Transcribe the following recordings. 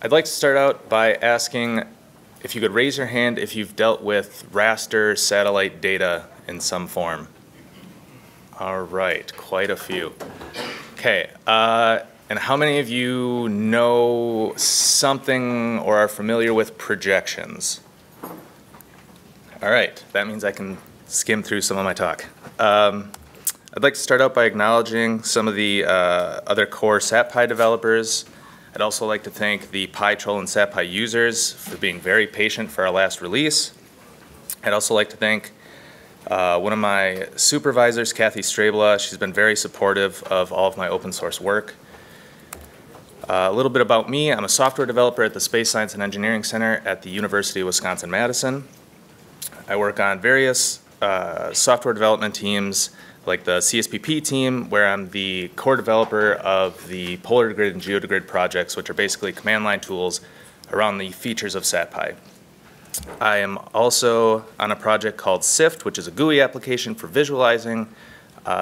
I'd like to start out by asking if you could raise your hand if you've dealt with raster satellite data in some form. All right, quite a few. Okay, and how many of you know something or are familiar with projections? All right, that means I can skim through some of my talk. I'd like to start out by acknowledging some of the other core SatPy developers. I'd also like to thank the PyTroll and SatPy users for being very patient for our last release. I'd also like to thank one of my supervisors, Kathy Strabela. She's been very supportive of all of my open source work. A little bit about me. I'm a software developer at the Space Science and Engineering Center at the University of Wisconsin-Madison. I work on various software development teams, like the CSPP team, where I'm the core developer of the Polar Grid and GeoGrid projects, which are basically command line tools around the features of SatPy. I am also on a project called SIFT, which is a GUI application for visualizing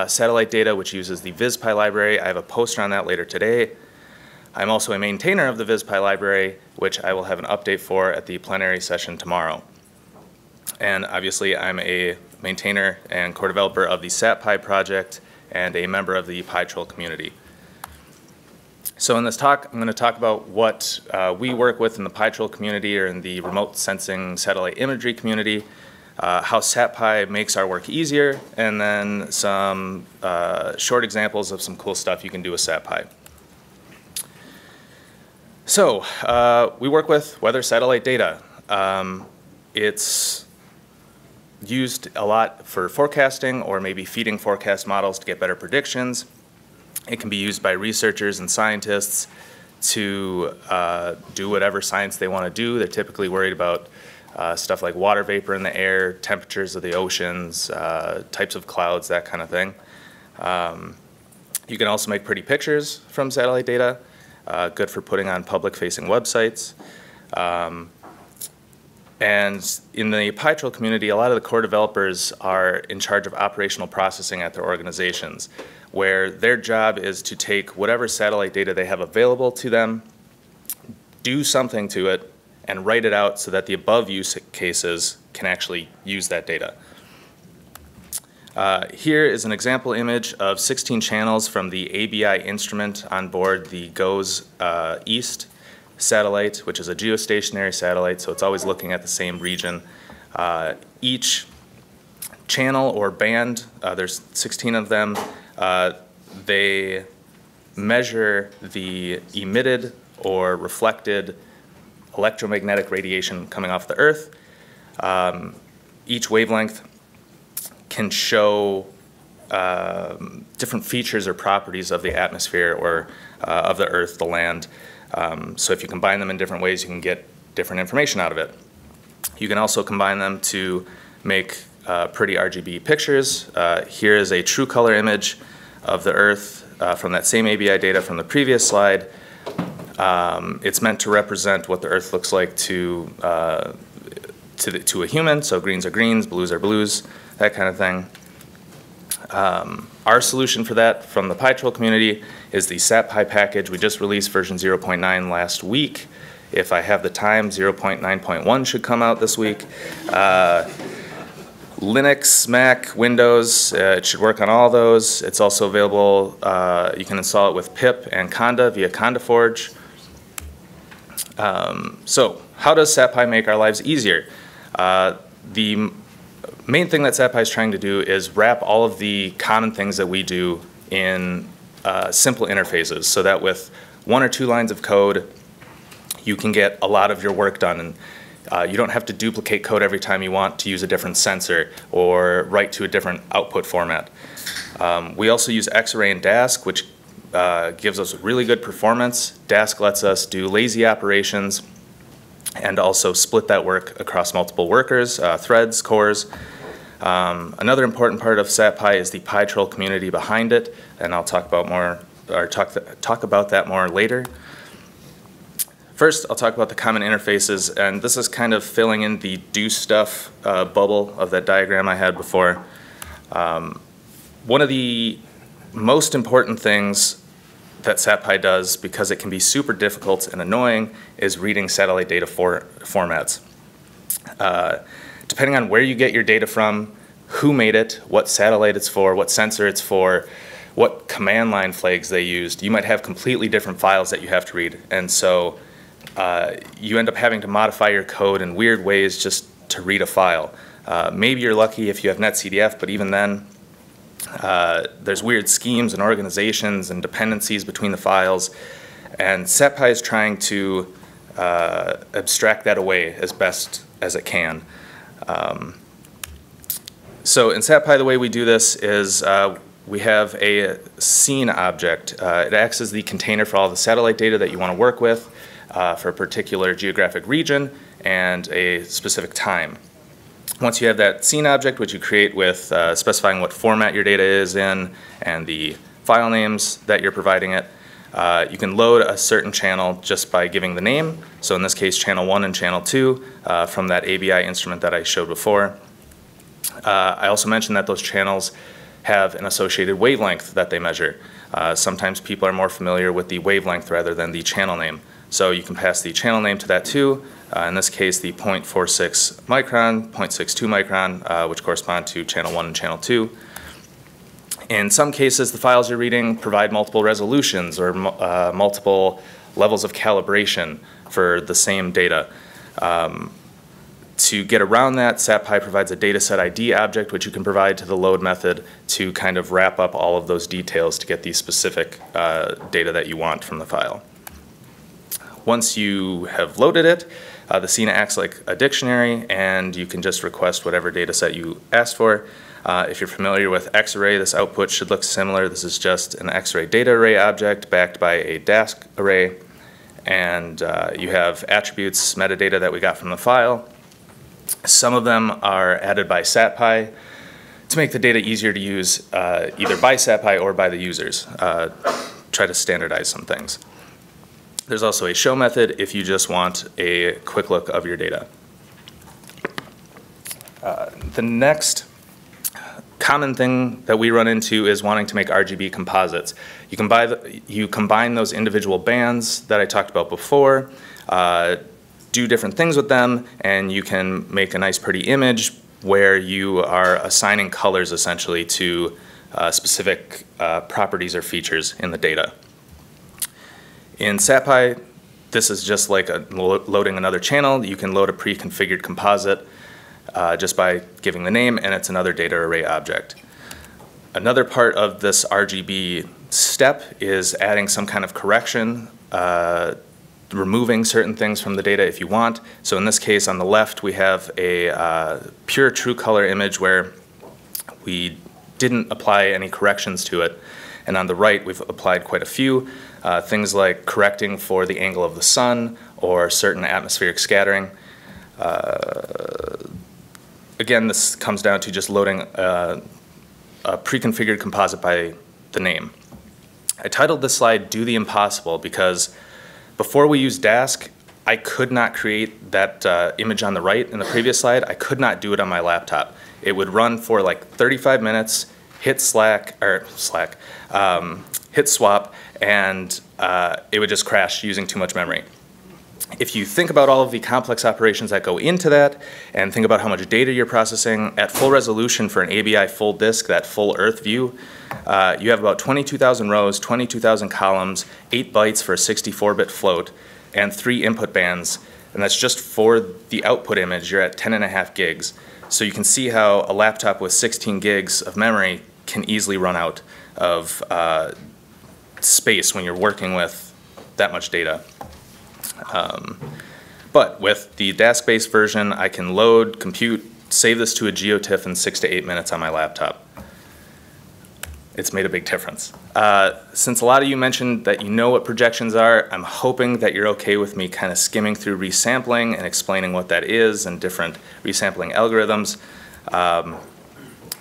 satellite data, which uses the VisPy library. I have a poster on that later today. I'm also a maintainer of the VisPy library, which I will have an update for at the plenary session tomorrow. And obviously, I'm a maintainer and core developer of the SatPy project and a member of the PyTroll community. So in this talk, I'm going to talk about what we work with in the PyTroll community or in the remote sensing satellite imagery community, how SatPy makes our work easier, and then some short examples of some cool stuff you can do with SatPy. So we work with weather satellite data. It's used a lot for forecasting or maybe feeding forecast models to get better predictions. It can be used by researchers and scientists to do whatever science they want to do. They're typically worried about stuff like water vapor in the air, temperatures of the oceans, types of clouds, that kind of thing. You can also make pretty pictures from satellite data, good for putting on public-facing websites. And in the PyTroll community, a lot of the core developers are in charge of operational processing at their organizations, where their job is to take whatever satellite data they have available to them, do something to it, and write it out so that the above use cases can actually use that data. Here is an example image of 16 channels from the ABI instrument on board the GOES East satellite, which is a geostationary satellite, so it's always looking at the same region. Each channel or band, there's 16 of them, they measure the emitted or reflected electromagnetic radiation coming off the Earth. Each wavelength can show different features or properties of the atmosphere or of the Earth, the land. So if you combine them in different ways, you can get different information out of it. You can also combine them to make pretty RGB pictures. Here is a true color image of the Earth from that same ABI data from the previous slide. It's meant to represent what the Earth looks like to a human, so greens are greens, blues are blues, that kind of thing. Our solution for that from the PyTroll community is the SatPy package. We just released version 0.9 last week. If I have the time, 0.9.1 should come out this week. Linux, Mac, Windows, it should work on all those. It's also available, you can install it with pip and Conda via Conda Forge. So how does SatPy make our lives easier? The main thing that SatPy is trying to do is wrap all of the common things that we do in simple interfaces, so that with one or two lines of code, you can get a lot of your work done. And you don't have to duplicate code every time you want to use a different sensor or write to a different output format. We also use Xarray and Dask, which gives us really good performance. Dask lets us do lazy operations and also split that work across multiple workers, threads, cores. Another important part of SatPy is the PyTroll community behind it, and I'll talk about talk about that more later. First, I'll talk about the common interfaces, and this is kind of filling in the do stuff bubble of that diagram I had before. One of the most important things that SatPy does, because it can be super difficult and annoying, is reading satellite data formats. Depending on where you get your data from, who made it, what satellite it's for, what sensor it's for, what command line flags they used, you might have completely different files that you have to read. And so you end up having to modify your code in weird ways just to read a file. Maybe you're lucky if you have NetCDF, but even then, there's weird schemes and organizations and dependencies between the files. And SatPy is trying to abstract that away as best as it can. So in SatPy, the way we do this is we have a scene object. It acts as the container for all the satellite data that you want to work with for a particular geographic region and a specific time. Once you have that scene object, which you create with specifying what format your data is in and the file names that you're providing it, you can load a certain channel just by giving the name. So in this case, channel 1 and channel 2 from that ABI instrument that I showed before. I also mentioned that those channels have an associated wavelength that they measure. Sometimes people are more familiar with the wavelength rather than the channel name. So you can pass the channel name to that too. In this case, the 0.46 micron, 0.62 micron, which correspond to channel 1 and channel 2. In some cases, the files you're reading provide multiple resolutions or multiple levels of calibration for the same data. To get around that, SatPy provides a dataset ID object, which you can provide to the load method to kind of wrap up all of those details to get the specific data that you want from the file. Once you have loaded it, the scene acts like a dictionary, and you can just request whatever data set you asked for. If you're familiar with Xarray, this output should look similar. This is just an Xarray data array object backed by a Dask array, and you have attributes, metadata that we got from the file. Some of them are added by SatPy to make the data easier to use either by SatPy or by the users. Try to standardize some things. There's also a show method if you just want a quick look of your data. The next common thing that we run into is wanting to make RGB composites. You combine those individual bands that I talked about before, do different things with them, and you can make a nice pretty image where you are assigning colors essentially to specific properties or features in the data. In SatPy, this is just like loading another channel. You can load a pre-configured composite just by giving the name, and it's another data array object. Another part of this RGB step is adding some kind of correction, removing certain things from the data if you want. So in this case, on the left, we have a pure true color image where we didn't apply any corrections to it. And on the right, we've applied quite a few, things like correcting for the angle of the sun or certain atmospheric scattering. Again, this comes down to just loading a pre-configured composite by the name. I titled this slide, Do the Impossible, because before we used Dask, I could not create that image on the right in the previous slide. I could not do it on my laptop. It would run for like 35 minutes, hit swap, and it would just crash using too much memory. If you think about all of the complex operations that go into that and think about how much data you're processing at full resolution for an ABI full disk, that full Earth view, you have about 22,000 rows, 22,000 columns, 8 bytes for a 64-bit float, and 3 input bands, and that's just for the output image. You're at 10.5 gigs. So you can see how a laptop with 16 gigs of memory can easily run out of space when you're working with that much data. But with the Dask-based version, I can load, compute, save this to a GeoTIFF in 6 to 8 minutes on my laptop. It's made a big difference. Since a lot of you mentioned that you know what projections are, I'm hoping that you're okay with me kind of skimming through resampling and explaining what that is and different resampling algorithms.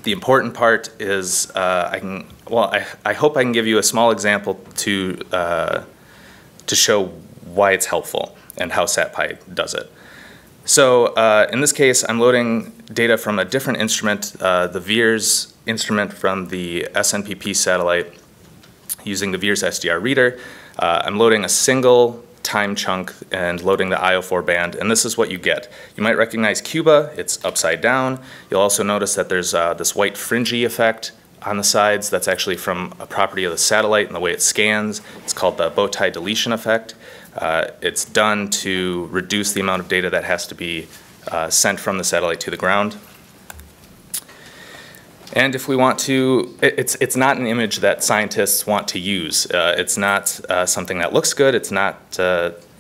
The important part is I hope I can give you a small example to show why it's helpful and how SatPy does it. So in this case, I'm loading data from a different instrument, the VIIRS instrument from the SNPP satellite using the VIIRS SDR reader. I'm loading a single time chunk and loading the IO4 band, and this is what you get. You might recognize Cuba, it's upside down. You'll also notice that there's this white fringy effect on the sides. That's actually from a property of the satellite and the way it scans. It's called the bow tie deletion effect. It's done to reduce the amount of data that has to be sent from the satellite to the ground. And if we want to, it's not an image that scientists want to use. It's not something that looks good. It's not,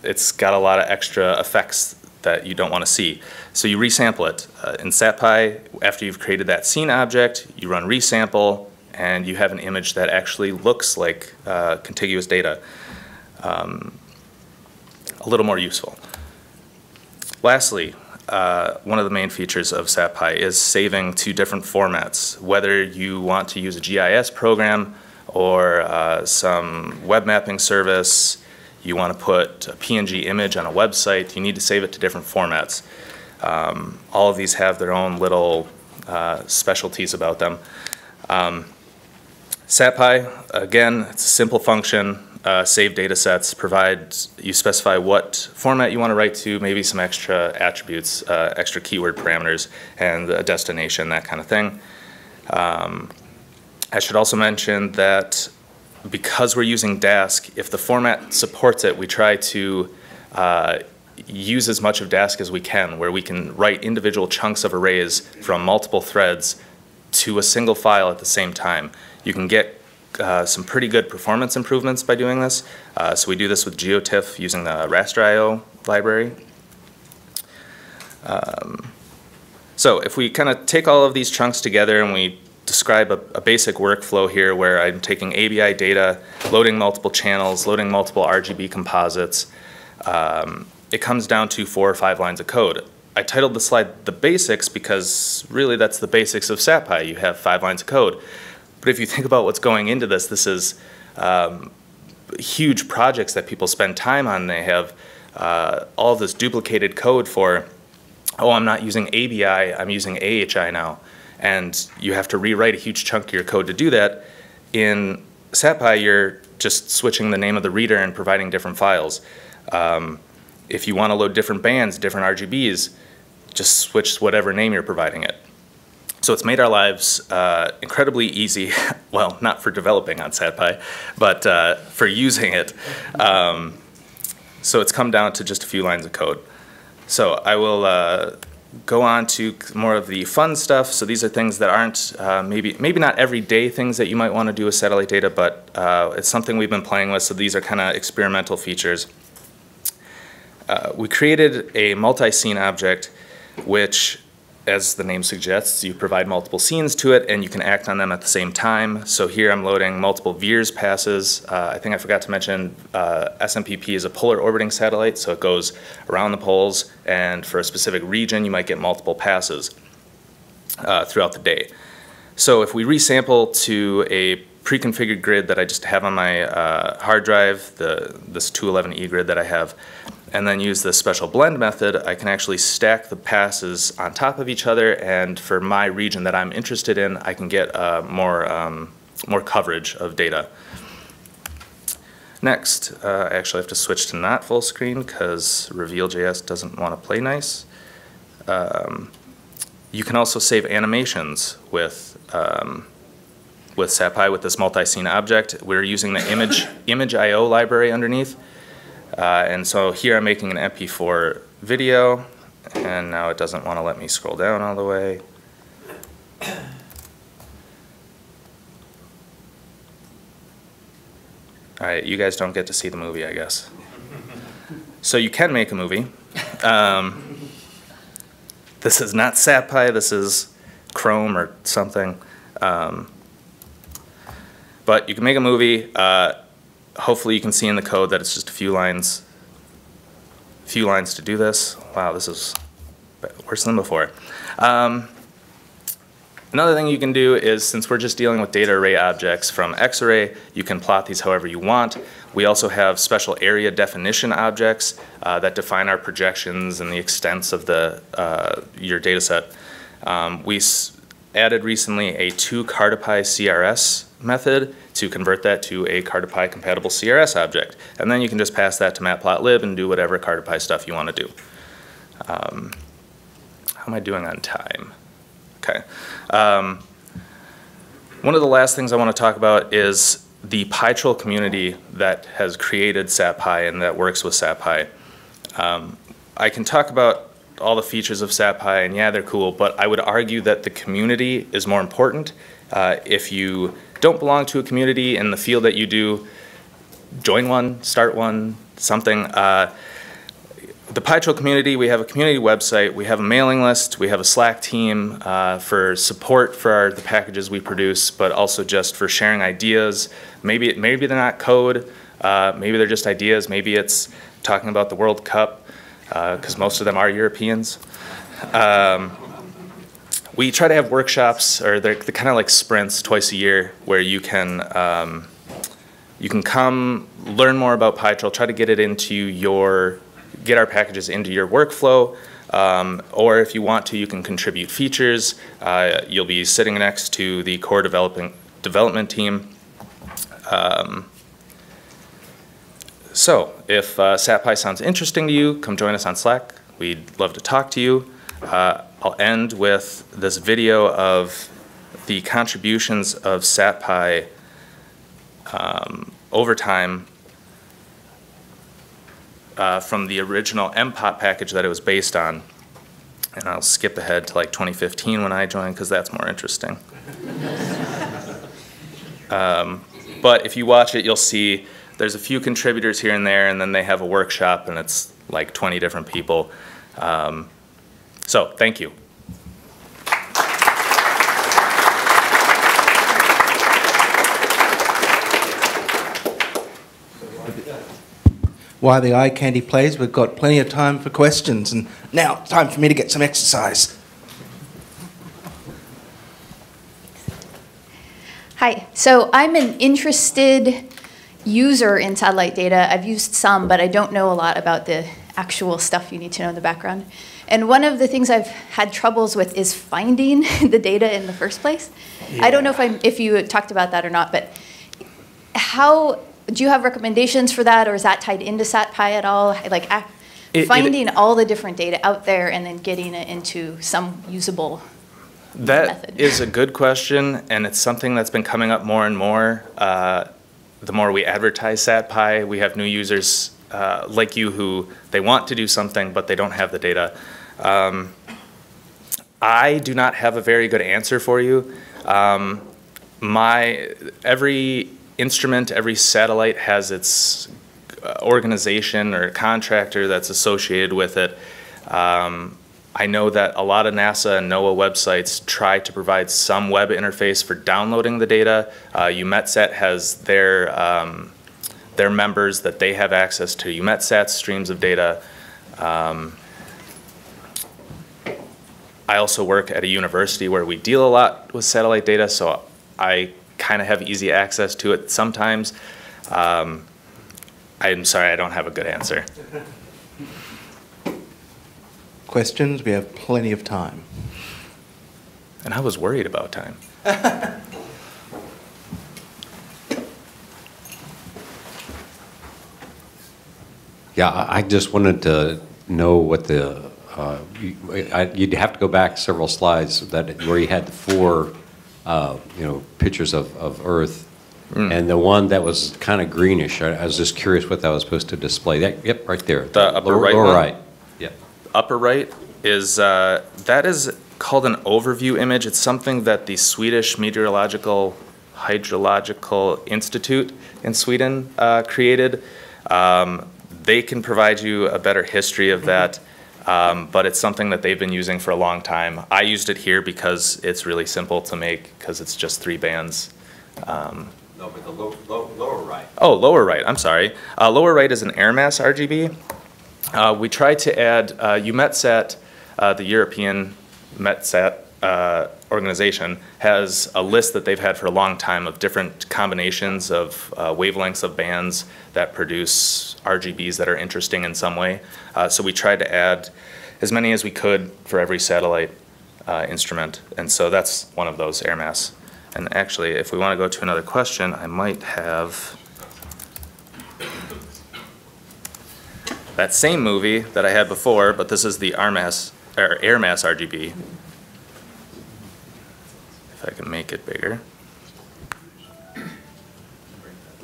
it's got a lot of extra effects that you don't want to see. So you resample it. In SatPy, after you've created that scene object, you run resample, and you have an image that actually looks like contiguous data. A little more useful. Lastly, one of the main features of SatPy is saving to different formats. Whether you want to use a GIS program or some web mapping service, you want to put a PNG image on a website, you need to save it to different formats. All of these have their own little specialties about them. SatPy, again, it's a simple function. Save data sets, you specify what format you want to write to, maybe some extra attributes, extra keyword parameters, and a destination, that kind of thing. I should also mention that because we're using Dask, if the format supports it, we try to use as much of Dask as we can, where we can write individual chunks of arrays from multiple threads to a single file at the same time. You can get some pretty good performance improvements by doing this. So we do this with GeoTIFF using the RasterIO library. So if we kind of take all of these chunks together and we describe a basic workflow here where I'm taking ABI data, loading multiple channels, loading multiple RGB composites, it comes down to 4 or 5 lines of code. I titled the slide The Basics because really that's the basics of SatPy. You have 5 lines of code. But if you think about what's going into this, this is huge projects that people spend time on. They have all of this duplicated code for, oh, I'm not using ABI, I'm using AHI now. And you have to rewrite a huge chunk of your code to do that. In SatPy, you're just switching the name of the reader and providing different files. If you want to load different bands, different RGBs, just switch whatever name you're providing it. So it's made our lives incredibly easy, well, not for developing on SatPy, but for using it. So it's come down to just a few lines of code. So I will go on to more of the fun stuff. So these are things that aren't maybe not everyday things that you might want to do with satellite data, but it's something we've been playing with, so these are kind of experimental features. We created a multi-scene object, which, as the name suggests, you provide multiple scenes to it and you can act on them at the same time. So here I'm loading multiple VIIRS passes. I think I forgot to mention SNPP is a polar orbiting satellite, so it goes around the poles, and for a specific region you might get multiple passes throughout the day. So if we resample to a pre-configured grid that I just have on my hard drive, this 211E grid that I have, and then use this special blend method, I can actually stack the passes on top of each other, and for my region that I'm interested in, I can get more coverage of data. Next, I actually have to switch to not full screen because Reveal.js doesn't want to play nice. You can also save animations with SatPy, with this multi-scene object. We're using the image IO library underneath. And so here I'm making an MP4 video, and now it doesn't want to let me scroll down all the way. All right, you guys don't get to see the movie, I guess. So you can make a movie. This is not SatPy, this is Chrome or something. But you can make a movie. Hopefully you can see in the code that it's just a few lines to do this. Wow, this is worse than before. Another thing you can do is, since we're just dealing with data array objects from Xarray, you can plot these however you want. We also have special area definition objects that define our projections and the extents of the your data set. We added recently a 2 Cartopy CRS method to convert that to a Cartopy compatible CRS object. And then you can just pass that to matplotlib and do whatever Cartopy stuff you want to do. How am I doing on time? Okay. One of the last things I want to talk about is the PyTroll community that has created SatPy and that works with SatPy. I can talk about all the features of SatPy, and yeah, they're cool, but I would argue that the community is more important. If you don't belong to a community in the field that you do, join one, start one, something. The PyTroll community, we have a community website, we have a mailing list, we have a Slack team for support for the packages we produce, but also just for sharing ideas. Maybe they're not code, maybe they're just ideas, maybe it's talking about the World Cup, because most of them are Europeans. We try to have workshops, or they're kind of like sprints twice a year, where you can come learn more about PyTroll, try to get it into your, get our packages into your workflow, or if you want to, you can contribute features. You'll be sitting next to the core development team. So if SatPy sounds interesting to you, come join us on Slack. We'd love to talk to you. I'll end with this video of the contributions of SatPy over time from the original MPOP package that it was based on. And I'll skip ahead to like 2015 when I joined, because that's more interesting. But if you watch it, you'll see there's a few contributors here and there, and then they have a workshop, and it's like 20 different people. So thank you. While the eye candy plays, we've got plenty of time for questions, and now it's time for me to get some exercise. Hi. So I'm an interested user in satellite data. I've used some, but I don't know a lot about the actual stuff you need to know in the background. And one of the things I've had troubles with is finding the data in the first place. Yeah. I don't know if you talked about that or not, but how do you have recommendations for that, or is that tied into SatPy at all? Like finding all the different data out there and then getting it into some usable method. That is a good question, and it's something that's been coming up more and more. The more we advertise SatPy, we have new users like you who they want to do something, but they don't have the data. I do not have a very good answer for you. Every instrument, every satellite has its organization or contractor that's associated with it. I know that a lot of NASA and NOAA websites try to provide some web interface for downloading the data. EUMETSAT has their members that they have access to EUMETSAT streams of data. I also work at a university where we deal a lot with satellite data, so I kind of have easy access to it sometimes. I'm sorry, I don't have a good answer. Questions? We have plenty of time. And I was worried about time. Yeah, I just wanted to know what the, you'd have to go back several slides where you had the four pictures of Earth. Mm. And the one that was kind of greenish, I was just curious what that was supposed to display. That, yep, right there. The upper lower right. Upper right is, that is called an overview image. It's something that the Swedish Meteorological Hydrological Institute in Sweden created. They can provide you a better history of that, but it's something that they've been using for a long time. I used it here because it's really simple to make, because it's just three bands. No, but the lower right. Oh, lower right, I'm sorry. Lower right is an air mass RGB. We tried to add EUMETSAT, the European METSAT organization, has a list that they've had for a long time of different combinations of wavelengths of bands that produce RGBs that are interesting in some way. So we tried to add as many as we could for every satellite instrument. And so that's one of those, air mass. And actually, if we want to go to another question, I might have that same movie that I had before, but this is the RMAS, or air mass RGB. If I can make it bigger.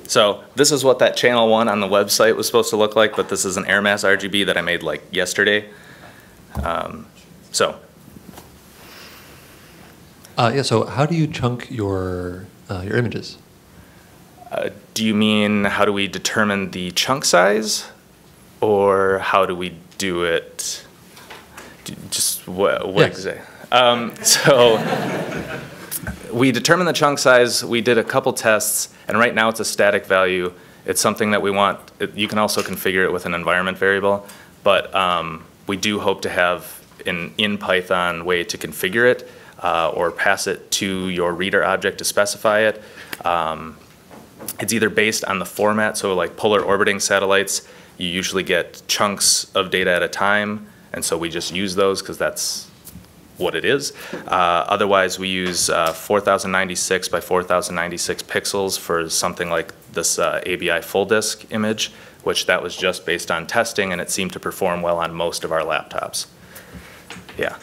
So this is what that channel 1 on the website was supposed to look like, but this is an air mass RGB that I made like yesterday. So how do you chunk your images? Do you mean how do we determine the chunk size, or how do we do it? So we determine the chunk size. We did a couple tests, and right now it's a static value. It's something that we want. You can also configure it with an environment variable, but we do hope to have an in Python way to configure it. Or pass it to your reader object to specify it. It's either based on the format, so like polar orbiting satellites, you usually get chunks of data at a time, and so we just use those because that's what it is. Otherwise, we use 4096 by 4096 pixels for something like this ABI full disk image, which that was just based on testing, and it seemed to perform well on most of our laptops. Yeah.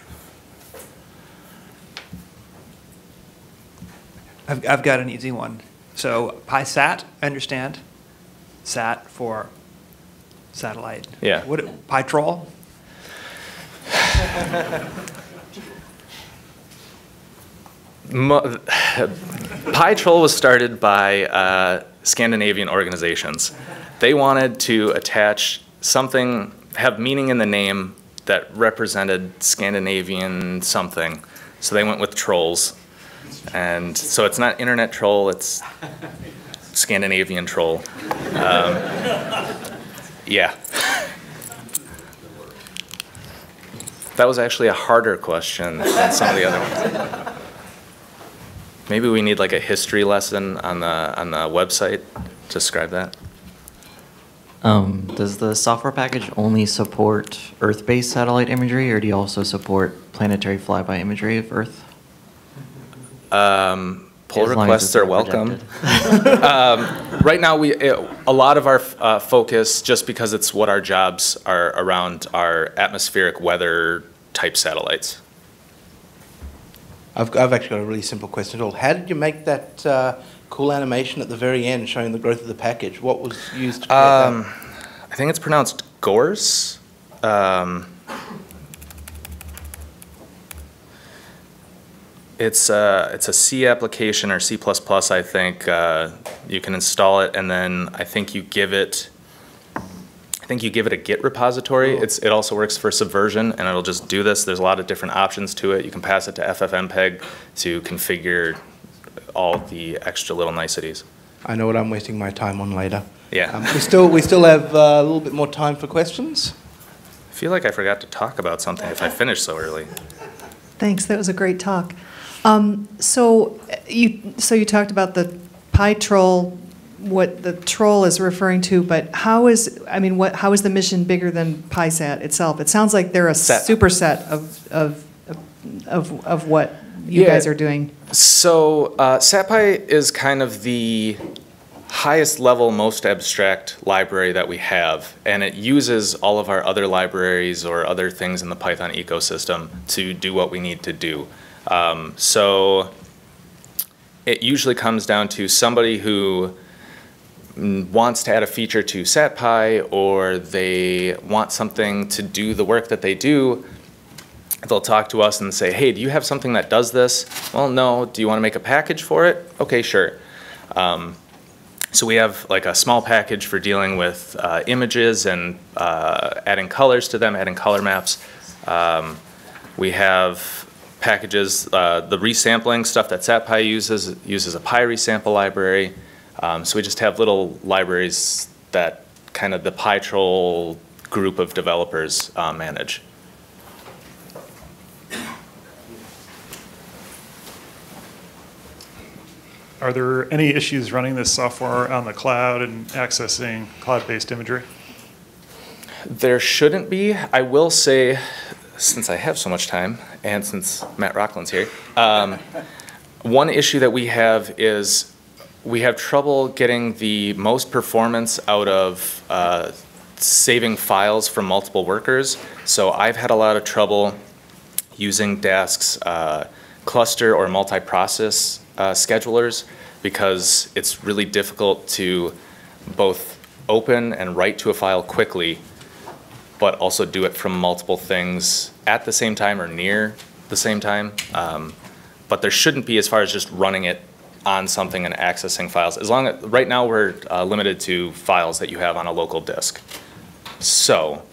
I've got an easy one. So PySat, I understand. Sat for satellite. Yeah. What, PyTroll? PyTroll was started by Scandinavian organizations. They wanted to attach something, have meaning in the name that represented Scandinavian something. So they went with trolls. And so it's not internet troll, it's Scandinavian troll. Yeah. That was actually a harder question than some of the other ones. Maybe we need like a history lesson on the website to describe that. Does the software package only support Earth-based satellite imagery, or do you also support planetary flyby imagery of Earth? Pull requests are welcome. Right now, a lot of our focus, just because it's what our jobs are around, are atmospheric weather type satellites. I've actually got a really simple question at all. How did you make that cool animation at the very end showing the growth of the package? What was used to create that? I think it's pronounced Gource. It's a C application or C++, I think. You can install it, and then I think you give it a Git repository. Cool. It also works for Subversion, and it'll just do this. There's a lot of different options to it. You can pass it to FFmpeg to configure all the extra little niceties. I know what I'm wasting my time on later. Yeah. We still have a little bit more time for questions. I feel like I forgot to talk about something if I finished so early. Thanks. That was a great talk. So you talked about the PyTroll, what the troll is referring to, but how is the mission bigger than PySat itself? It sounds like they're a superset of what you guys are doing. So SatPy is kind of the highest level, most abstract library that we have, and it uses all of our other libraries or other things in the Python ecosystem to do what we need to do. So it usually comes down to somebody who wants to add a feature to SatPy, or they want something to do the work that they do. They'll talk to us and say, hey, do you have something that does this? Well, no. Do you want to make a package for it? Okay, sure. So we have like a small package for dealing with images and adding colors to them, adding color maps. We have packages, the resampling stuff that SatPy uses a PyResample library. So we just have little libraries that kind of the PyTroll group of developers manage. Are there any issues running this software on the cloud and accessing cloud-based imagery? There shouldn't be. I will say, since I have so much time, and since Matt Rockland's here, One issue that we have is we have trouble getting the most performance out of saving files from multiple workers. So I've had a lot of trouble using Dask's cluster or multi-process schedulers because it's really difficult to both open and write to a file quickly, but also do it from multiple things at the same time or near the same time. But there shouldn't be as far as just running it on something and accessing files. As long as, right now we're limited to files that you have on a local disk. So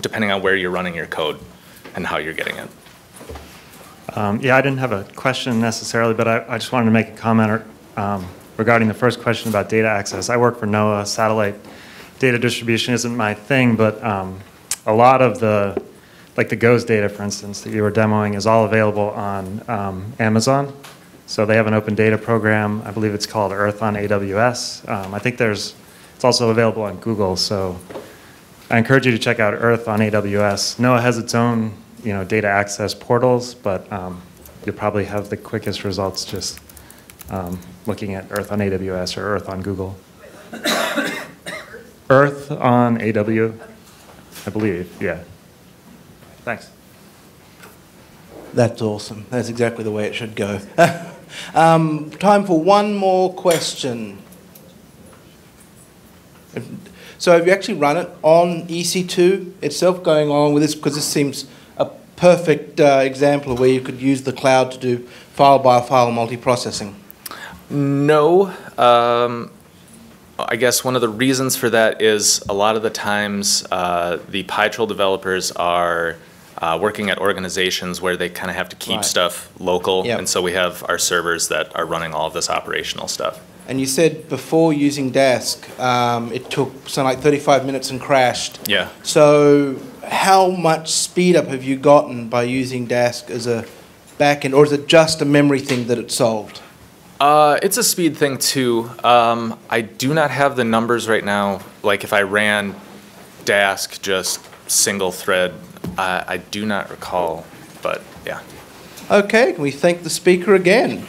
depending on where you're running your code and how you're getting it. Yeah, I didn't have a question necessarily, but I just wanted to make a comment regarding the first question about data access. I work for NOAA. Satellite data distribution isn't my thing, but a lot of the, like the GOES data, for instance, that you were demoing is all available on Amazon. So they have an open data program. I believe it's called Earth on AWS. I think it's also available on Google. So I encourage you to check out Earth on AWS. NOAA has its own, data access portals, but you'll probably have the quickest results just looking at Earth on AWS or Earth on Google. Earth on AW, I believe, yeah. Thanks. That's awesome. That's exactly the way it should go. Time for one more question. So if you actually run it on EC2 itself, going along with this, because this seems a perfect example of where you could use the cloud to do file-by-file multiprocessing. No. I guess one of the reasons for that is a lot of the times the PyTroll developers are working at organizations where they kind of have to keep stuff local, and so we have our servers that are running all of this operational stuff. And you said before using Dask, it took something like 35 minutes and crashed. Yeah. So how much speed up have you gotten by using Dask as a backend, or is it just a memory thing that it solved? It's a speed thing too. I do not have the numbers right now. Like if I ran Dask just single thread, I do not recall, but yeah. Okay, can we thank the speaker again?